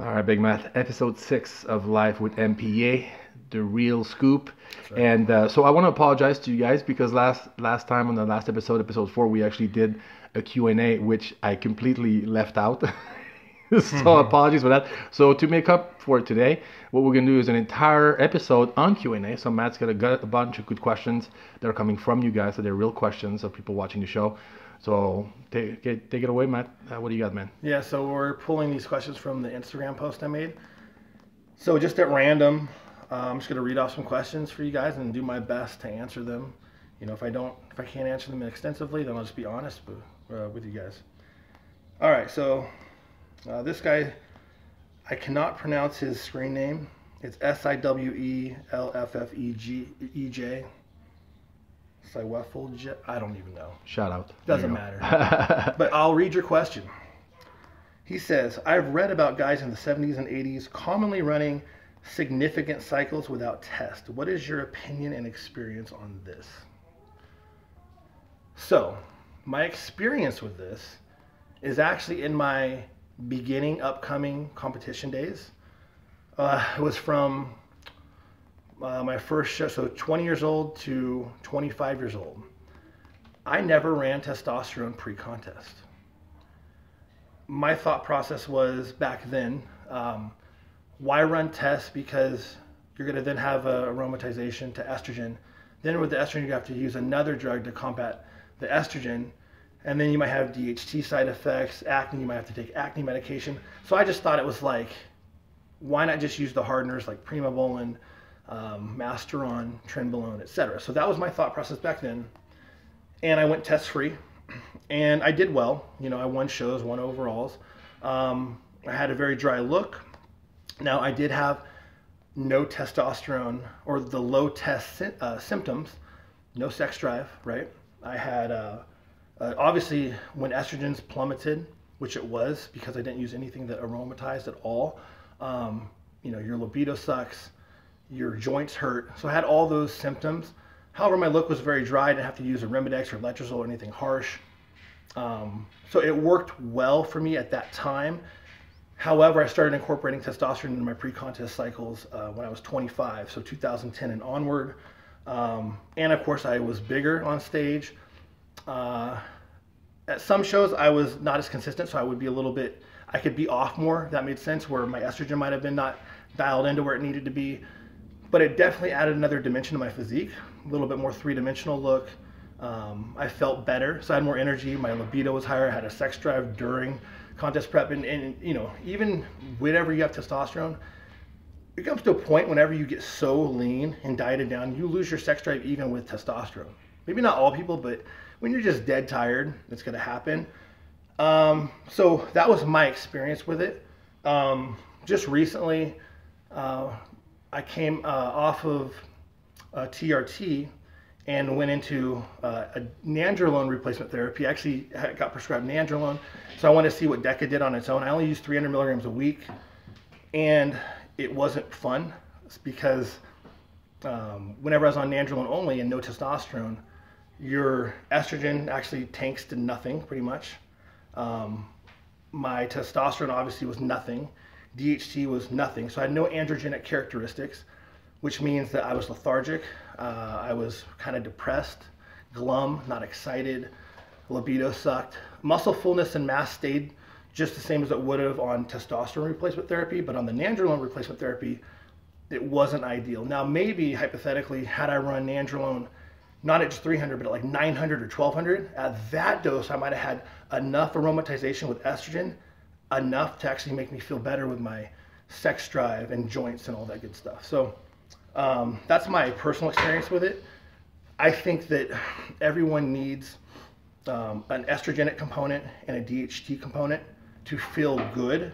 All right, Big Matt, episode 6 of Life with MPA, the real scoop. Right. And so I want to apologize to you guys because last time on the last episode, episode 4, we actually did a Q&A, which I completely left out. So apologies for that. So to make up for it today, what we're going to do is an entire episode on Q&A. So Matt's got a bunch of good questions that are coming from you guys. So they're real questions of people watching the show. So take it away, Matt. What do you got, man? Yeah, so we're pulling these questions from the Instagram post I made. So just at random, I'm just going to read off some questions for you guys and do my best to answer them. You know, if I can't answer them extensively, then I'll just be honest with you guys. All right, so this guy, I cannot pronounce his screen name. It's SIWELFFEJ. I don't even know. Shout out. Doesn't matter. But I'll read your question. He says, I've read about guys in the 70s and 80s commonly running significant cycles without test. What is your opinion and experience on this? So, my experience with this is actually in my beginning upcoming competition days. It was from my first show, so 20 years old to 25 years old. I never ran testosterone pre-contest. My thought process was back then, why run tests? Because you're going to then have aromatization to estrogen. Then with the estrogen, you have to use another drug to combat the estrogen. And then you might have DHT side effects, acne, you might have to take acne medication. So I just thought it was like, why not just use the hardeners like Primabolan, Masteron, Trenbolone, etc. So that was my thought process back then. And I went test free and I did well. You know, I won shows, won overalls. I had a very dry look. Now I did have no testosterone or the low test symptoms, no sex drive, right? I had, obviously when estrogens plummeted, which it was because I didn't use anything that aromatized at all. You know, your libido sucks. Your joints hurt. So I had all those symptoms. However, my look was very dry. I didn't have to use Arimidex or Letrozole or anything harsh. So it worked well for me at that time. However, I started incorporating testosterone into my pre-contest cycles when I was 25, so 2010 and onward. And of course, I was bigger on stage. At some shows, I was not as consistent, so I would be a little bit, I could be off more, if that made sense, where my estrogen might have been not dialed into where it needed to be. But it definitely added another dimension to my physique, a little bit more three-dimensional look. I felt better, so I had more energy. My libido was higher. I had a sex drive during contest prep. And you know, even whenever you have testosterone, it comes to a point whenever you get so lean and dieted down, you lose your sex drive even with testosterone. Maybe not all people, but when you're just dead tired, it's going to happen. So that was my experience with it. Just recently, I came off of TRT and went into a Nandrolone replacement therapy. I actually got prescribed Nandrolone, so I wanted to see what DECA did on its own. I only used 300 milligrams a week, and it wasn't fun. It's because whenever I was on Nandrolone only and no testosterone, your estrogen actually tanks to nothing, pretty much. My testosterone obviously was nothing. DHT was nothing, so I had no androgenic characteristics, which means that I was lethargic, I was kind of depressed, glum, not excited, libido sucked. Muscle fullness and mass stayed just the same as it would have on testosterone replacement therapy, but on the Nandrolone replacement therapy, it wasn't ideal. Now maybe, hypothetically, had I run Nandrolone, not at just 300, but at like 900 or 1200, at that dose I might have had enough aromatization with estrogen enough to actually make me feel better with my sex drive and joints and all that good stuff. So that's my personal experience with it. I think that everyone needs an estrogenic component and a DHT component to feel good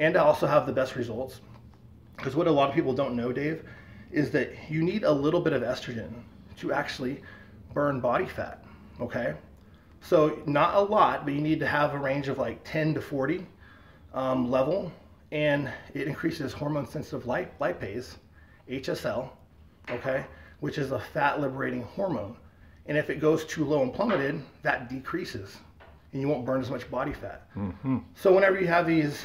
and to also have the best results. Because what a lot of people don't know, Dave, is that you need a little bit of estrogen to actually burn body fat, okay? So not a lot, but you need to have a range of like 10 to 40. Level, and it increases hormone sensitive lipase, HSL, okay, which is a fat liberating hormone. And if it goes too low and plummeted, that decreases and you won't burn as much body fat. So whenever you have these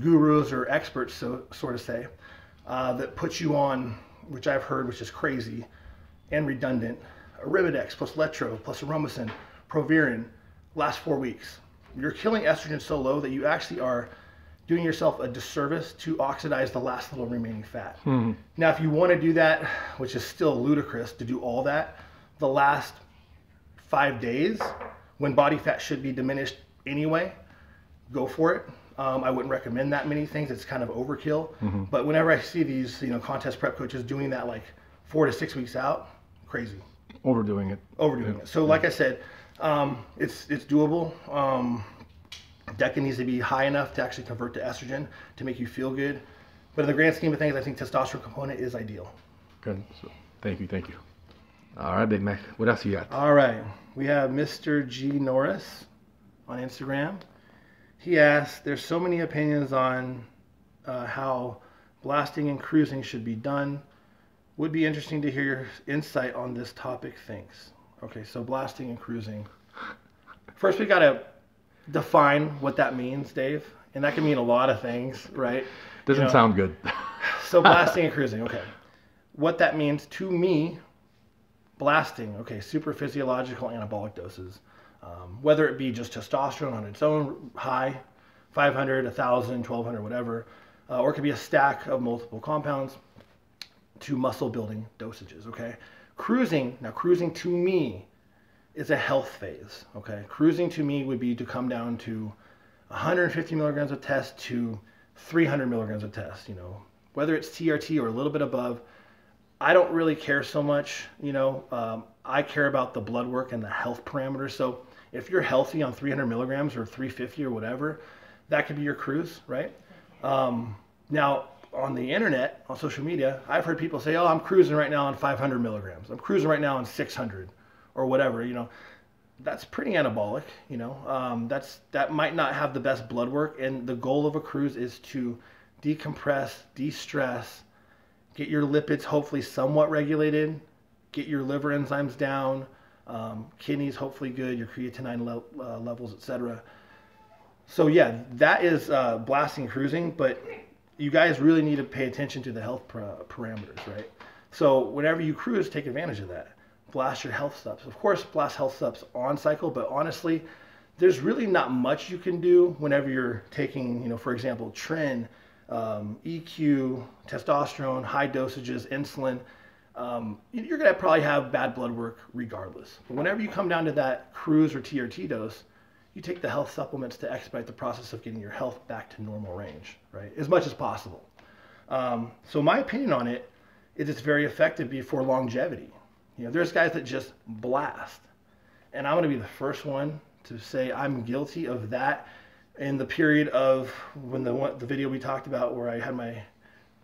gurus or experts, so sort of say, that puts you on, which I've heard, which is crazy and redundant, Arimidex plus Letro plus Aromacin, Proverin, last 4 weeks. You're killing estrogen so low that you actually are doing yourself a disservice to oxidize the last little remaining fat. Mm-hmm. Now, if you want to do that, which is still ludicrous to do all that, the last 5 days when body fat should be diminished anyway, go for it. I wouldn't recommend that many things. It's kind of overkill. Mm-hmm. But whenever I see these, you know, contest prep coaches doing that like 4 to 6 weeks out, crazy. Overdoing it. Overdoing it. So like I said, it's doable. DECA needs to be high enough to actually convert to estrogen to make you feel good. But in the grand scheme of things, I think testosterone component is ideal. Good. So, thank you. Thank you. All right, Big Mac. What else you got? All right. We have Mr. G. Norris on Instagram. He asked, there's so many opinions on how blasting and cruising should be done. Would be interesting to hear your insight on this topic. Thanks. Okay, so blasting and cruising. First, we got to define what that means, Dave. And that can mean a lot of things, right? Doesn't sound good. So blasting and cruising, okay. What that means to me, blasting, okay, super physiological anabolic doses. Whether it be just testosterone on its own high, 500, 1,000, 1,200, whatever, or it could be a stack of multiple compounds to muscle building dosages, okay? Cruising, now cruising to me is a health phase, okay? Cruising to me would be to come down to 150 milligrams of test to 300 milligrams of test, you know, whether it's TRT or a little bit above. I don't really care so much, you know, I care about the blood work and the health parameters. So if you're healthy on 300 milligrams or 350 or whatever, that could be your cruise, right? Now on the internet, on social media, I've heard people say, oh, I'm cruising right now on 500 milligrams. I'm cruising right now on 600 or whatever, you know, that's pretty anabolic, you know, that might not have the best blood work. And the goal of a cruise is to decompress, de-stress, get your lipids hopefully somewhat regulated, get your liver enzymes down, kidneys hopefully good, your creatinine levels, etc. So yeah, that is blasting cruising, but you guys really need to pay attention to the health parameters, right? So whenever you cruise, take advantage of that. Blast your health subs. Of course, blast health subs on cycle, but honestly, there's really not much you can do whenever you're taking, you know, for example, tren, EQ, testosterone, high dosages, insulin. You're going to probably have bad blood work regardless. But whenever you come down to that cruise or TRT dose, you take the health supplements to expedite the process of getting your health back to normal range, right? As much as possible. So my opinion on it is it's very effective for longevity. You know, there's guys that just blast. And I'm going to be the first one to say I'm guilty of that in the period of when the video we talked about where I had my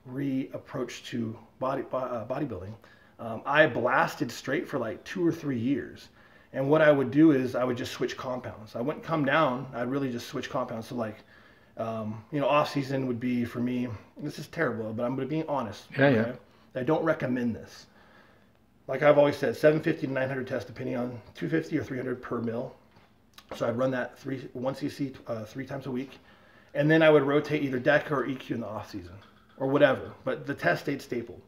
re-approach to bodybuilding. I blasted straight for like 2 or 3 years. And what I would do is I would just switch compounds. I wouldn't come down. I'd really just switch compounds. So like, you know, off season would be for me, this is terrible, but I'm going to be honest. Yeah, okay? Yeah. I don't recommend this. Like I've always said, 750 to 900 tests, depending on 250 or 300 per mil. So I'd run that 1cc 3 times a week. And then I would rotate either DECA or EQ in the off season or whatever. But the test stayed stapled.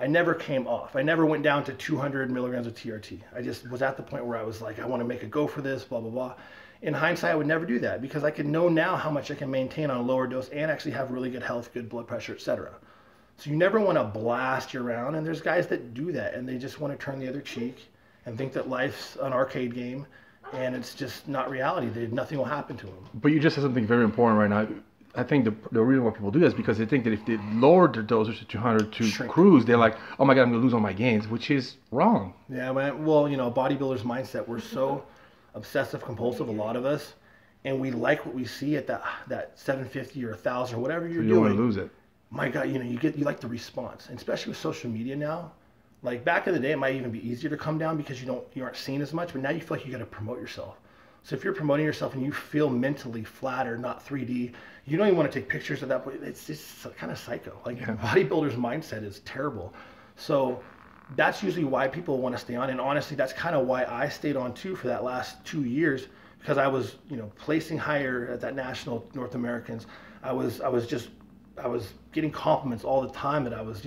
I never came off. I never went down to 200 milligrams of TRT. I just was at the point where I was like, I want to make a go for this, blah, blah, blah. In hindsight, I would never do that because I could know now how much I can maintain on a lower dose and actually have really good health, good blood pressure, etc. So you never want to blast your round. And there's guys that do that and they just want to turn the other cheek and think that life's an arcade game and it's just not reality. Nothing will happen to them. But you just said something very important right now. I think the reason why people do that is because they think that if they lower their dosage to 200 to cruise, they're like, oh my God, I'm going to lose all my gains, which is wrong. Yeah, well, you know, bodybuilders' mindset, we're so obsessive compulsive, a lot of us, and we like what we see at that 750 or 1,000 or whatever you're doing. You want to lose it. My God, you know, you like the response, and especially with social media now. Like back in the day, it might even be easier to come down because you aren't seen as much, but now you feel like you got to promote yourself. So if you're promoting yourself and you feel mentally flat or not 3D, you don't even want to take pictures of that. It's just kind of psycho. Like bodybuilder's mindset is terrible. So that's usually why people want to stay on. And honestly, that's kind of why I stayed on too for that last 2 years because I was, placing higher at that national North Americans, I was getting compliments all the time that I was,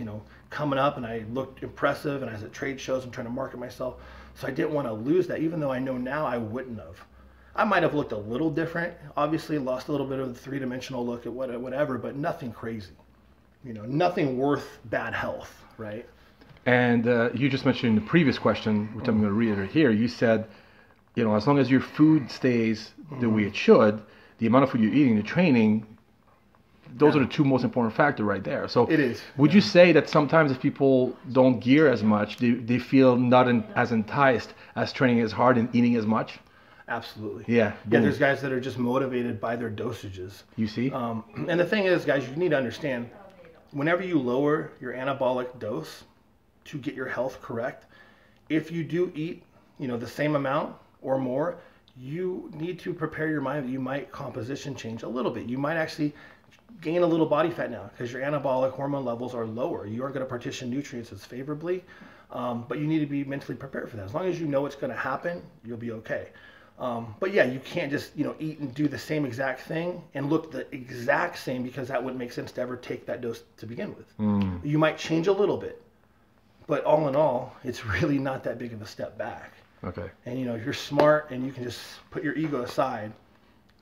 coming up and I looked impressive, and I was at trade shows and trying to market myself. So I didn't want to lose that, even though I know now I wouldn't have. I might have looked a little different, obviously lost a little bit of the three-dimensional look at whatever, but nothing crazy, nothing worth bad health, right? And you just mentioned in the previous question, which I'm going to reiterate here, you said, as long as your food stays the way it should, the amount of food you're eating, the training, those are the two most important factors right there. So it is. Would you say that sometimes if people don't gear as much, they feel not as enticed as training as hard and eating as much? Absolutely. Yeah. Boom. Yeah. There's guys that are just motivated by their dosages. You see? And the thing is, guys, you need to understand, whenever you lower your anabolic dose to get your health correct, if you do eat, the same amount or more, you need to prepare your mind that you might composition change a little bit. You might actually gain a little body fat now because your anabolic hormone levels are lower. You aren't going to partition nutrients as favorably, but you need to be mentally prepared for that. As long as you know it's going to happen, you'll be okay. But yeah, you can't just, eat and do the same exact thing and look the exact same, because that wouldn't make sense to ever take that dose to begin with. Mm. You might change a little bit, but all in all, it's really not that big of a step back. Okay. And if you're smart and you can just put your ego aside,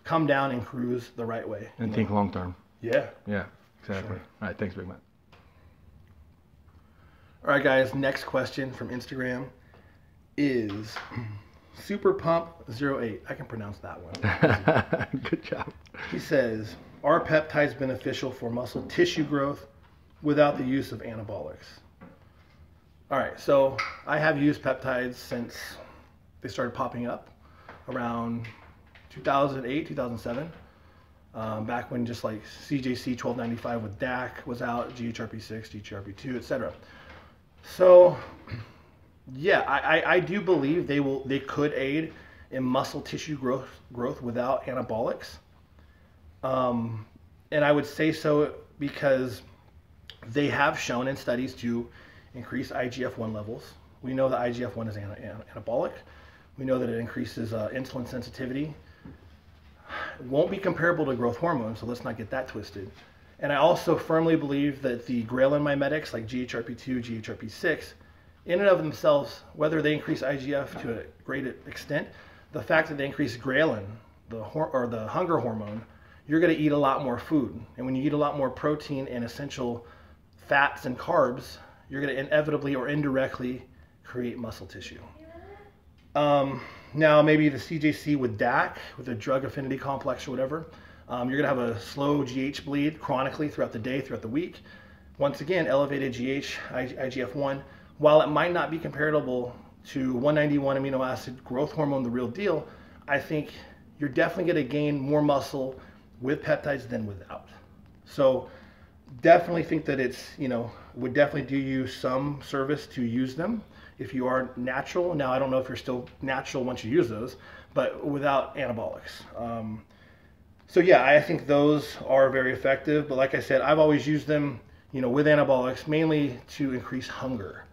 come down and cruise the right way. And think long term. Yeah. Yeah, exactly. Sure. All right. Thanks, Big Matt. All right, guys. Next question from Instagram is SuperPump08. I can pronounce that one. Good job. He says, are peptides beneficial for muscle tissue growth without the use of anabolics? All right. So I have used peptides since they started popping up around 2008, 2007. Back when just like CJC 1295 with DAC was out, GHRP6, GHRP2, etc. So yeah, I do believe they could aid in muscle tissue growth without anabolics. And I would say so because they have shown in studies to increase IGF-1 levels. We know that IGF-1 is anabolic. We know that it increases insulin sensitivity. It won't be comparable to growth hormone, so let's not get that twisted. And I also firmly believe that the ghrelin mimetics like GHRP2, GHRP6, in and of themselves, whether they increase IGF to a great extent, the fact that they increase ghrelin, the hunger hormone, you're going to eat a lot more food. And when you eat a lot more protein and essential fats and carbs, you're going to inevitably or indirectly create muscle tissue. Now, maybe the CJC with DAC, with a drug affinity complex or whatever, you're going to have a slow GH bleed chronically throughout the day, throughout the week. Once again, elevated GH, IGF-1, while it might not be comparable to 191 amino acid growth hormone, the real deal, I think you're definitely going to gain more muscle with peptides than without. So definitely think that it's, would definitely do you some service to use them if you are natural. Now, I don't know if you're still natural once you use those, but without anabolics. So yeah, I think those are very effective. But like I said, I've always used them, with anabolics, mainly to increase hunger,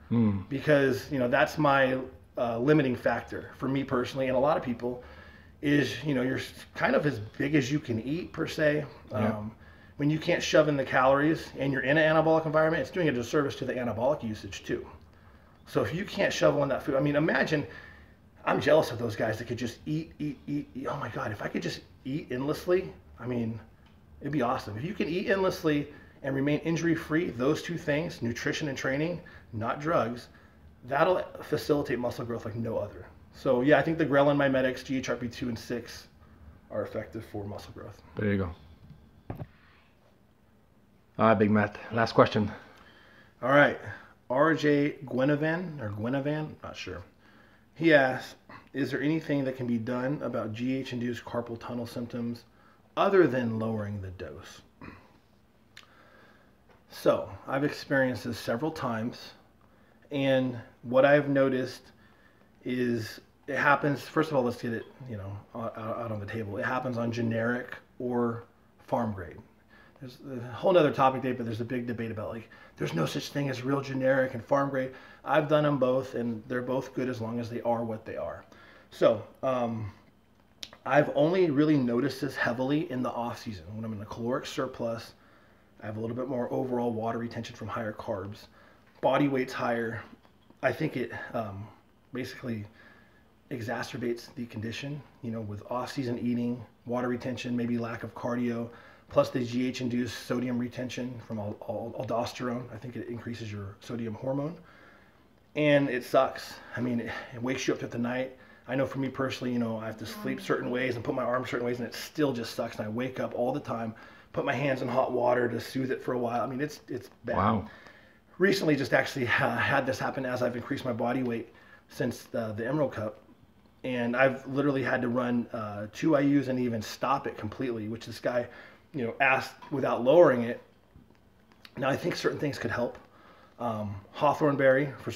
because, that's my limiting factor for me personally. And a lot of people is, you're kind of as big as you can eat per se. When you can't shove in the calories and you're in an anabolic environment, it's doing a disservice to the anabolic usage too. So if you can't shovel in that food, I mean, imagine, I'm jealous of those guys that could just eat. Oh my God, if I could just eat endlessly, I mean, it'd be awesome. If you can eat endlessly and remain injury-free, those two things, nutrition and training, not drugs, that'll facilitate muscle growth like no other. So yeah, I think the ghrelin mimetics, GHRP2 and 6 are effective for muscle growth. There you go. All right, Big Matt, last question. All right. RJ Guinevan, or Guinevan, not sure. He asks, is there anything that can be done about GH-induced carpal tunnel symptoms other than lowering the dose? So I've experienced this several times, and what I've noticed is it happens, first of all, let's get it, out on the table. It happens on generic or farm grade. There's a whole nother topic today, but there's a big debate about there's no such thing as real generic and farm grade. I've done them both, and they're both good as long as they are what they are. So I've only really noticed this heavily in the off season when I'm in a caloric surplus. I have a little bit more overall water retention from higher carbs, body weight's higher. I think it basically exacerbates the condition, you know, with off-season eating, water retention, maybe lack of cardio, plus the GH-induced sodium retention from aldosterone. I think it increases your sodium hormone, and it sucks. I mean, it wakes you up throughout the night. I know for me personally, you know, I have to sleep certain ways and put my arms certain ways, and it still just sucks. And I wake up all the time, put my hands in hot water to soothe it for a while. I mean, it's bad. Wow. Recently, just actually had this happen as I've increased my body weight since the Emerald Cup. And I've literally had to run two IUs and even stop it completely, which this guy, you know, asked without lowering it. Now, I think certain things could help. Hawthorn berry for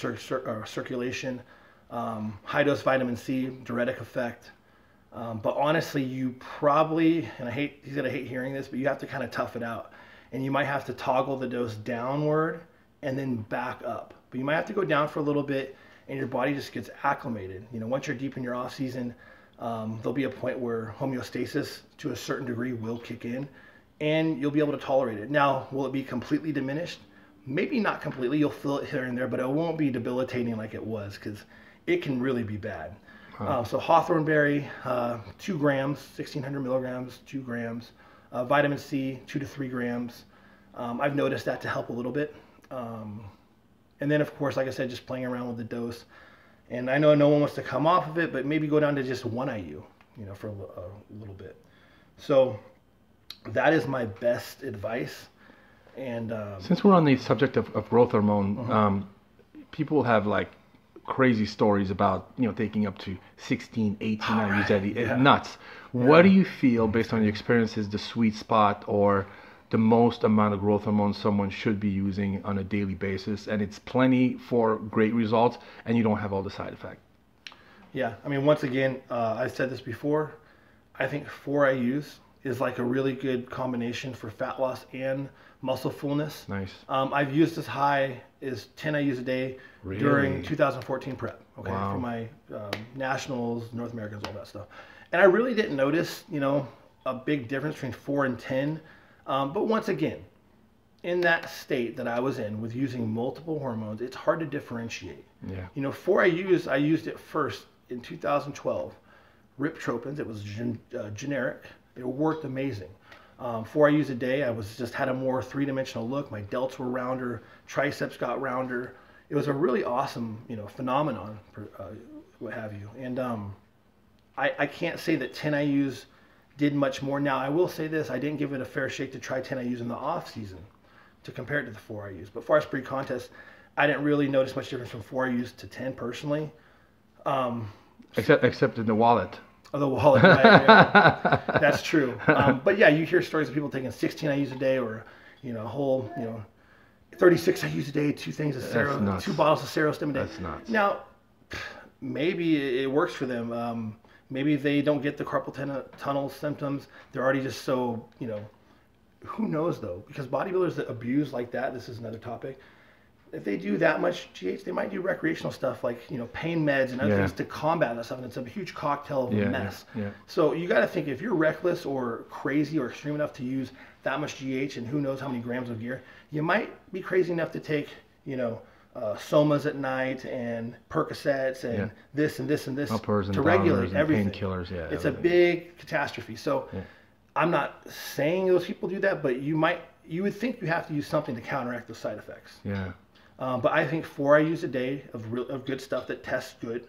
circulation, high-dose vitamin C, diuretic effect. But honestly, you probably, and I hate, he's going to hate hearing this, but you have to kind of tough it out. And you might have to toggle the dose downward and then back up. But you might have to go down for a little bit, and your body just gets acclimated. You know, once you're deep in your off season, there'll be a point where homeostasis to a certain degree will kick in, and you'll be able to tolerate it. Now, will it be completely diminished? Maybe not completely. You'll feel it here and there, but it won't be debilitating like it was, because it can really be bad. Huh. So hawthorn berry, 2 grams, 1,600 milligrams, 2 grams. Vitamin C, 2 to 3 grams. I've noticed that to help a little bit. And then, of course, like I said, just playing around with the dose. And I know no one wants to come off of it, but maybe go down to just 1 IU, you know, for a little bit. So that is my best advice. And since we're on the subject of growth hormone, people have, like, crazy stories about, you know, taking up to 16, 18 IUs at the nuts. Yeah. What do you feel, based on your experiences, the sweet spot or the most amount of growth hormone someone should be using on a daily basis, and it's plenty for great results, and you don't have all the side effects? Yeah, I mean, once again, I've said this before, I think 4 IUs is like a really good combination for fat loss and muscle fullness. Nice. I've used as high as 10 IUs a day during 2014 prep, okay, for my nationals, North Americans, all that stuff. And I really didn't notice, you know, a big difference between 4 and 10. But once again, in that state that I was in with using multiple hormones, it's hard to differentiate. Yeah. You know, 4 IUs, I used it first in 2012. Rip Tropins, it was generic. It worked amazing. 4 IUs a day, I was just had a more three-dimensional look. My delts were rounder, triceps got rounder. It was a really awesome, you know, phenomenon, what have you. And I can't say that 10 IUs did much more. Now, I will say this, I didn't give it a fair shake to try 10 IUs in the off season to compare it to the 4 IUs. But far as pre-contest, I didn't really notice much difference from 4 IUs to 10 personally. Except in the wallet. Oh, the wallet, right? Yeah. That's true. But yeah, you hear stories of people taking 16 IUs a day, or, you know, a whole, you know, 36 IUs a day, two bottles of Serostim a day. That's nuts. Now, maybe it works for them. Maybe they don't get the carpal tunnel symptoms. They're already just so, you know, who knows though? Because bodybuilders that abuse like that, this is another topic. If they do that much GH, they might do recreational stuff like, you know, pain meds and other things to combat that stuff. And it's a huge cocktail of a mess. Yeah, yeah. So you got to think, if you're reckless or crazy or extreme enough to use that much GH and who knows how many grams of gear, you might be crazy enough to take, you know, somas at night and Percocets and this and this and this to regulate everything. Painkillers, it's everything. A big catastrophe. So I'm not saying those people do that, but you would think you have to use something to counteract those side effects. Yeah. But I think 4 IUs a day of good stuff that tests good,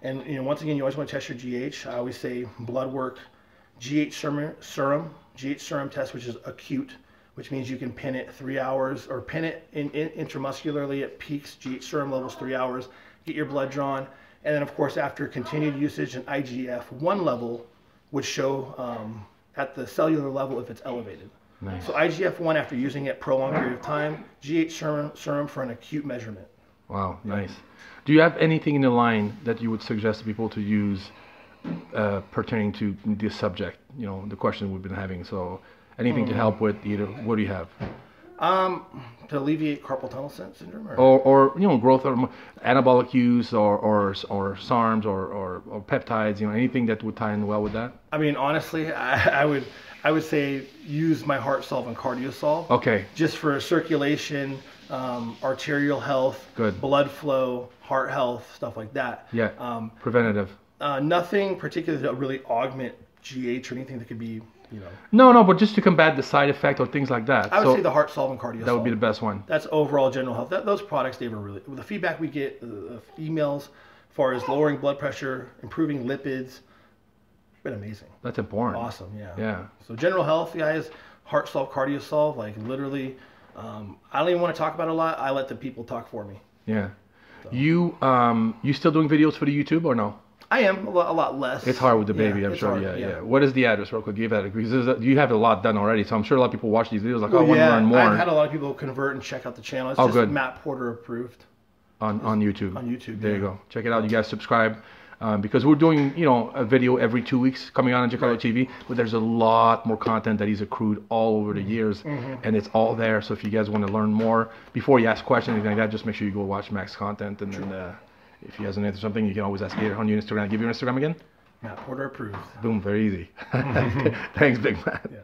and, you know, once again, you always want to test your GH. I always say blood work, GH serum test, which is acute, which means you can pin it 3 hours, or pin it intramuscularly at peaks, GH serum levels 3 hours, get your blood drawn. And then, of course, after continued usage, an IGF-1 level would show at the cellular level if it's elevated. Nice. So IGF-1 after using it prolonged period of time, GH serum for an acute measurement. Wow, nice. Do you have anything in the line that you would suggest to people to use pertaining to this subject? You know, the question we've been having, so anything to help with either? What do you have? To alleviate carpal tunnel syndrome, or you know, growth or anabolic use, or SARMs, or peptides, you know, anything that would tie in well with that. I mean, honestly, I would say use my HeartSolve and CardioSolve. Okay. Just for circulation, arterial health, good blood flow, heart health, stuff like that. Yeah. Preventative. Nothing particularly to really augment GH or anything that could be. You know. No, no, but just to combat the side effect or things like that. I would say the HeartSolve and CardioSolve. That would be the best one. That's overall general health. Those products, they were really, the feedback we get, the emails, as far as lowering blood pressure, improving lipids, been amazing. That's important. Awesome, yeah. Yeah. So general health, guys, HeartSolve, CardioSolve, like literally, I don't even want to talk about it a lot. I let the people talk for me. Yeah. So. You still doing videos for the YouTube or no? I am, a lot less. It's hard with the baby, yeah, I'm sure. Yeah, yeah, yeah. What is the address, real quick? Give that, because you have a lot done already, so I'm sure a lot of people watch these videos like, well, I want to learn more. I've had a lot of people convert and check out the channel. It's just good. Matt Porter approved. On YouTube. On YouTube, there you go. Check it out. You guys subscribe. Because we're doing, you know, a video every 2 weeks coming out on JayCutlerTV, but there's a lot more content that he's accrued all over the years, and it's all there. So if you guys want to learn more, before you ask questions, anything like that, just make sure you go watch Max's content, and then... if you guys want to answer something, you can always ask it on your Instagram. I'll give your Instagram again. Matt Porter approved. Boom, very easy. Thanks, Big Matt. Yeah.